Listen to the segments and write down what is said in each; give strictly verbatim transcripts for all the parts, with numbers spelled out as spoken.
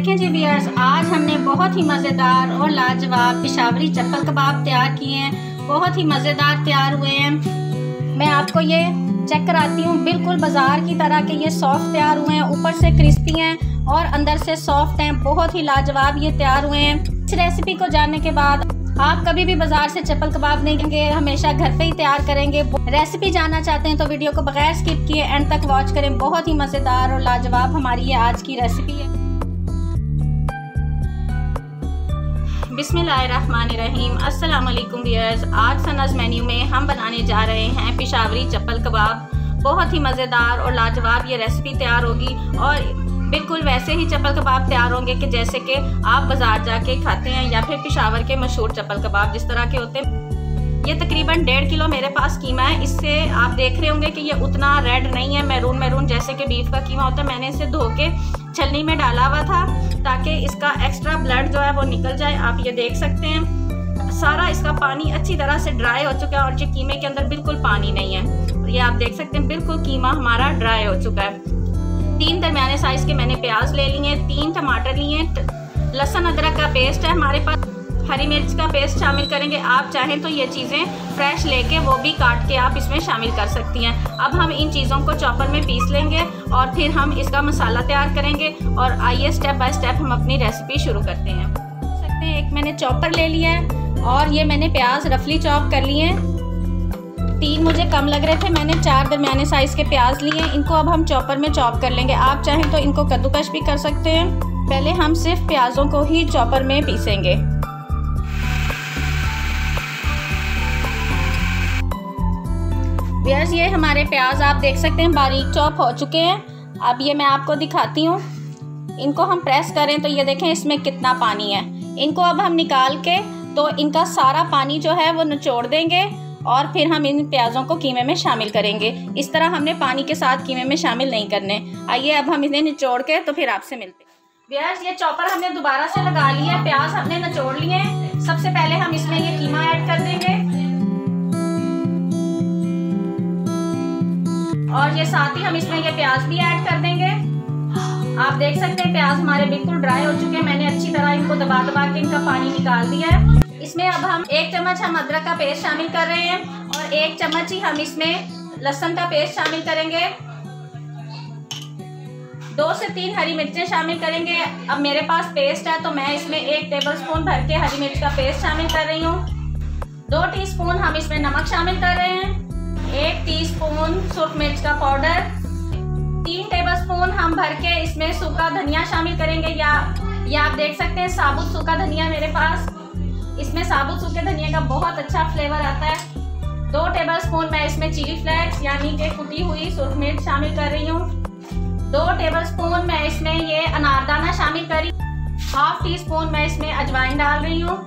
देखें जी व्यूअर्स, आज हमने बहुत ही मज़ेदार और लाजवाब पेशावरी चप्पल कबाब तैयार किए हैं। बहुत ही मज़ेदार तैयार हुए हैं। मैं आपको ये चेक कराती हूँ। बिल्कुल बाज़ार की तरह के ये सॉफ्ट तैयार हुए हैं, ऊपर से क्रिस्पी हैं और अंदर से सॉफ्ट हैं। बहुत ही लाजवाब ये तैयार हुए हैं। इस रेसिपी को जानने के बाद आप कभी भी बाजार से चप्पल कबाब नहीं लेंगे, हमेशा घर पे ही तैयार करेंगे। रेसिपी जानना चाहते हैं तो वीडियो को बगैर स्किप किए एंड तक वॉच करें। बहुत ही मज़ेदार और लाजवाब हमारी ये आज की रेसिपी है। बिस्मिल्लाहिर्रहमानिर्रहीम। अस्सलाम वालेकुम व्यूअर्स, आज सनाज़ मेन्यू में हम बनाने जा रहे हैं पेशावरी चप्पल कबाब। बहुत ही मज़ेदार और लाजवाब ये रेसिपी तैयार होगी और बिल्कुल वैसे ही चप्पल कबाब तैयार होंगे कि जैसे कि आप बाजार जाके खाते हैं या फिर पेशावर के मशहूर चप्पल कबाब जिस तरह के होते हैं। ये तकरीबन डेढ़ किलो मेरे पास कीमा है। इससे आप देख रहे होंगे कि ये उतना रेड नहीं है, मैरून मैरून जैसे कि बीफ का कीमा होता है। मैंने इसे धो के छलनी में डाला हुआ था ताकि इसका एक्स्ट्रा ब्लड जो है वो निकल जाए। आप ये देख सकते हैं सारा इसका पानी अच्छी तरह से ड्राई हो चुका है और ये कीमे के अंदर बिल्कुल पानी नहीं है। ये आप देख सकते हैं बिल्कुल कीमा हमारा ड्राई हो चुका है। तीन दरमियाने साइज़ के मैंने प्याज ले लिए, तीन टमाटर लिए, लहसुन अदरक का पेस्ट है हमारे पास, हरी मिर्च का पेस्ट शामिल करेंगे। आप चाहें तो ये चीज़ें फ्रेश लेके वो भी काट के आप इसमें शामिल कर सकती हैं। अब हम इन चीज़ों को चॉपर में पीस लेंगे और फिर हम इसका मसाला तैयार करेंगे। और आइए स्टेप बाय स्टेप हम अपनी रेसिपी शुरू करते हैं। सकते हैं एक मैंने चॉपर ले लिया है और ये मैंने प्याज रफली चॉप कर लिए हैं। तीन मुझे कम लग रहे थे, मैंने चार दरमियाने साइज़ के प्याज लिए। इनको अब हम चॉपर में चॉप कर लेंगे। आप चाहें तो इनको कद्दूकश भी कर सकते हैं। पहले हम सिर्फ प्याज़ों को ही चॉपर में पीसेंगे। व्यूअर्स, ये हमारे प्याज आप देख सकते हैं बारीक चॉप हो चुके हैं। अब ये मैं आपको दिखाती हूँ। इनको हम प्रेस करें तो ये देखें इसमें कितना पानी है। इनको अब हम निकाल के तो इनका सारा पानी जो है वो निचोड़ देंगे और फिर हम इन प्याज़ों को कीमे में शामिल करेंगे। इस तरह हमने पानी के साथ कीमे में शामिल नहीं करने। आइए अब हम इन्हें निचोड़ के तो फिर आपसे मिलते हैं। व्यूअर्स, ये चॉपर हमने दोबारा से लगा लिया है, प्याज हमने निचोड़ लिए हैं। सबसे पहले हम इसमें ये कीमा ऐड कर देंगे और ये साथ ही हम इसमें ये प्याज भी ऐड कर देंगे। आप देख सकते हैं प्याज हमारे बिल्कुल ड्राई हो चुके हैं। मैंने अच्छी तरह इनको दबा दबा के इनका पानी निकाल दिया है। इसमें अब हम एक चम्मच हम अदरक का पेस्ट शामिल कर रहे हैं और एक चम्मच ही हम इसमें लहसुन का पेस्ट शामिल करेंगे। दो से तीन हरी मिर्चें शामिल करेंगे। अब मेरे पास पेस्ट है तो मैं इसमें एक टेबलस्पून भर के हरी मिर्च का पेस्ट शामिल कर रही हूँ। दो टीस्पून हम इसमें नमक शामिल कर रहे हैं। एक टीस्पून सूख मिर्च का पाउडर, तीन टेबलस्पून हम भर के इसमें सूखा धनिया शामिल करेंगे। या, या आप देख सकते हैं साबुत सूखा धनिया मेरे पास। इसमें साबुत सूखे धनिया का बहुत अच्छा फ्लेवर आता है। दो टेबलस्पून मैं इसमें चिली फ्लेक्स यानी कि कुटी हुई सूख मिर्च शामिल कर रही हूँ। दो टेबलस्पून मैं इसमें ये अनारदाना शामिल कर रही हूँ। हाफ टी स्पून मैं इसमें अजवाइन डाल रही हूँ।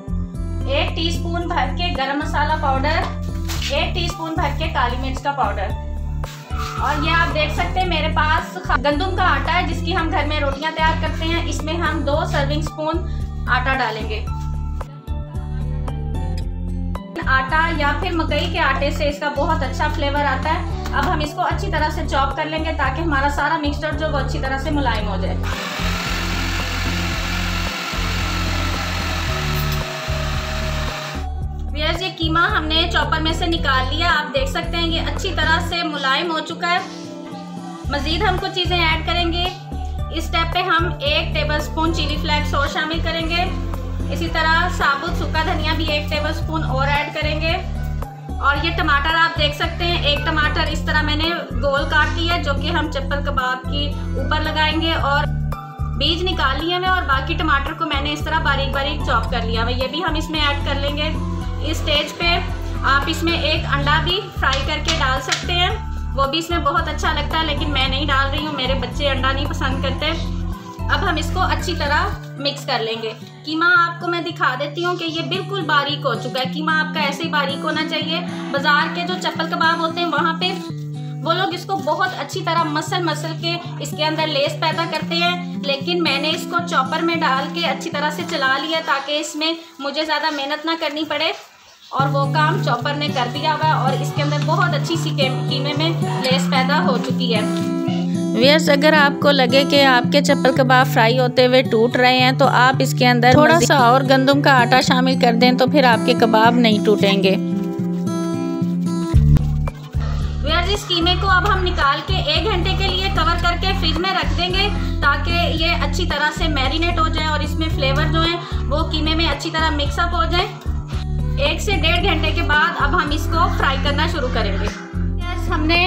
एक टीस्पून भर के गरम मसाला पाउडर, एक टीस्पून भर के काली मिर्च का पाउडर। और ये आप देख सकते हैं मेरे पास गंदम का आटा है जिसकी हम घर में रोटियाँ तैयार करते हैं। इसमें हम दो सर्विंग स्पून आटा डालेंगे। आटा या फिर मकई के आटे से इसका बहुत अच्छा फ्लेवर आता है। अब हम इसको अच्छी तरह से चॉप कर लेंगे ताकि हमारा सारा मिक्सचर जो वो अच्छी तरह से मुलायम हो जाए। व्यूअर्स, ये कीमा हमने चॉपर में से निकाल लिया। आप देख सकते हैं ये अच्छी तरह से मुलायम हो चुका है। मज़ीद हम कुछ चीज़ें ऐड करेंगे। इस स्टेप पे हम एक टेबलस्पून चिली फ्लेक्स और शामिल करेंगे। इसी तरह साबुत सूखा धनिया भी एक टेबलस्पून और ऐड करेंगे। और ये टमाटर आप देख सकते हैं, एक टमाटर इस तरह मैंने गोल काट लिया जो कि हम चप्पल कबाब के ऊपर लगाएंगे। और बीज निकाल लिए हैं और बाकी टमाटर को मैंने इस तरह बारीक बारीक चॉप कर लिया है, ये भी हम इसमें ऐड कर लेंगे। इस स्टेज पे आप इसमें एक अंडा भी फ्राई करके डाल सकते हैं, वो भी इसमें बहुत अच्छा लगता है, लेकिन मैं नहीं डाल रही हूँ, मेरे बच्चे अंडा नहीं पसंद करते। अब हम इसको अच्छी तरह मिक्स कर लेंगे। कीमा आपको मैं दिखा देती हूँ कि ये बिल्कुल बारीक हो चुका है। कीमा आपका ऐसे ही बारीक होना चाहिए। बाज़ार के जो चप्पल कबाब होते हैं वहाँ पे वो लोग इसको बहुत अच्छी तरह मसल मसल के इसके अंदर लेस पैदा करते हैं, लेकिन मैंने इसको चॉपर में डाल के अच्छी तरह से चला लिया ताकि इसमें मुझे ज़्यादा मेहनत ना करनी पड़े। और वो काम चॉपर ने कर दिया हुआ और इसके अंदर बहुत अच्छी सी कीमे में लेस पैदा हो चुकी है। व्यूअर्स, अगर आपको लगे कि आपके चप्पल कबाब फ्राई होते हुए टूट रहे हैं तो आप इसके अंदर थोड़ा सा और गंदम का आटा शामिल कर दें तो फिर आपके कबाब नहीं टूटेंगे। व्यूअर्स, इस कीमे को अब हम निकाल के एक घंटे के लिए कवर करके फ्रिज में रख देंगे ताकि ये अच्छी तरह से मैरिनेट हो जाए और इसमें फ्लेवर जो है वो कीमे में अच्छी तरह मिक्सअप हो जाए। एक से डेढ़ घंटे के बाद अब हम इसको फ्राई करना शुरू करेंगे। व्यूअर्स, हमने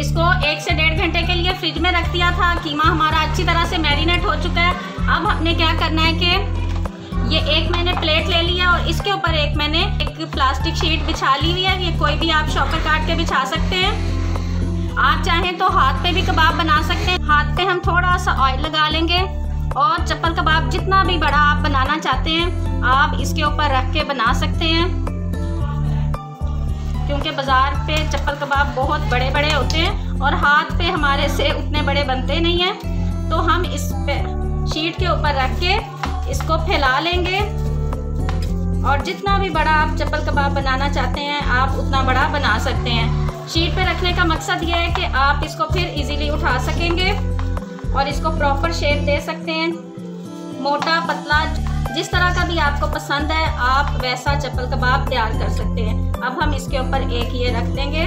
इसको एक से डेढ़ घंटे के लिए फ्रिज में रख दिया था। कीमा हमारा अच्छी तरह से मैरिनेट हो चुका है। अब हमने क्या करना है कि ये एक मैंने प्लेट ले लिया और इसके ऊपर एक मैंने एक प्लास्टिक शीट बिछा ली हुई है। ये कोई भी आप शॉपर काट के बिछा सकते हैं। आप चाहें तो हाथ पे भी कबाब बना सकते हैं। हाथ पे हम थोड़ा सा ऑयल लगा लेंगे और चप्पल कबाब जितना भी बड़ा आप बनाना चाहते हैं आप इसके ऊपर रख के बना सकते हैं, क्योंकि बाज़ार पे चप्पल कबाब बहुत बड़े बड़े होते हैं और हाथ पे हमारे से उतने बड़े बनते नहीं हैं। तो हम इस पे शीट के ऊपर रख के इसको फैला लेंगे और जितना भी बड़ा आप चप्पल कबाब बनाना चाहते हैं आप उतना बड़ा बना सकते हैं। शीट पे रखने का मकसद यह है कि आप इसको फिर इजीली उठा सकेंगे और इसको प्रॉपर शेप दे सकते हैं। मोटा पतला जिस तरह का भी आपको पसंद है आप वैसा चप्पल कबाब तैयार कर सकते हैं। अब हम इसके ऊपर एक ये रख देंगे।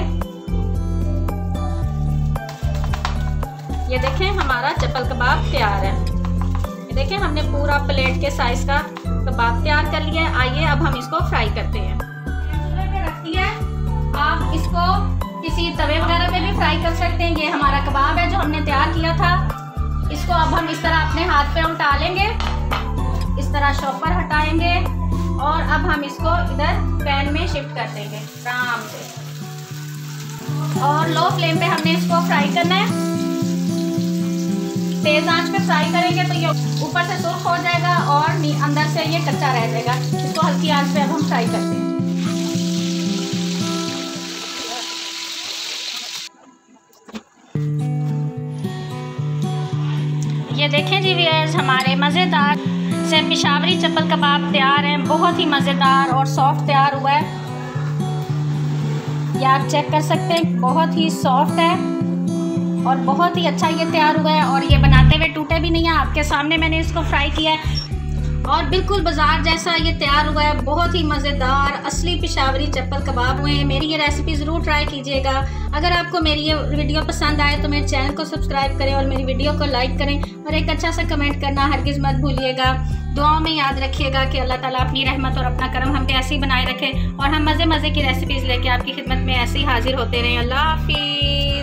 ये देखें, हमारा चप्पल कबाब तैयार है। ये देखें, हमने पूरा प्लेट के साइज का कबाब तैयार कर लिया है। आइए अब हम इसको फ्राई करते हैं। चूल्हे पे रख दिया है। आप इसको किसी तवे वगैरह पे भी फ्राई कर सकते हैं। ये हमारा कबाब है जो हमने तैयार किया था। इसको अब हम इस तरह अपने हाथ पे उठा लेंगे, इस तरह शॉपर हटाएंगे और अब हम इसको इधर पैन में शिफ्ट कर देंगे आराम से, और लो फ्लेम पे हमने इसको फ्राई करना है। तेज आंच पे फ्राई करेंगे तो ये ऊपर से सुर्ख हो जाएगा और अंदर से ये कच्चा रह जाएगा। इसको हल्की आंच पे अब हम फ्राई करते हैं। ये देखें जी व्यूअर्स, हमारे मज़ेदार से पेशावरी चप्पल कबाब तैयार हैं। बहुत ही मज़ेदार और सॉफ्ट तैयार हुआ है। ये आप चेक कर सकते हैं, बहुत ही सॉफ्ट है और बहुत ही अच्छा ये तैयार हुआ है और ये बनाते हुए टूटे भी नहीं है। आपके सामने मैंने इसको फ्राई किया है और बिल्कुल बाजार जैसा ये तैयार हुआ है। बहुत ही मज़ेदार असली पेशावरी चप्पल कबाब हुए हैं। मेरी ये रेसिपी ज़रूर ट्राई कीजिएगा। अगर आपको मेरी ये वीडियो पसंद आए तो मेरे चैनल को सब्सक्राइब करें और मेरी वीडियो को लाइक करें और एक अच्छा सा कमेंट करना हरगिज़ मत भूलिएगा। दुआओं में याद रखिएगा कि अल्लाह ताला अपनी रहमत और अपना करम हम पे ऐसे ही बनाए रखें और हम मज़े मज़े की रेसिपीज़ लेके आपकी खिदमत में ऐसे ही हाजिर होते रहें। अल्लाह हाफिज़।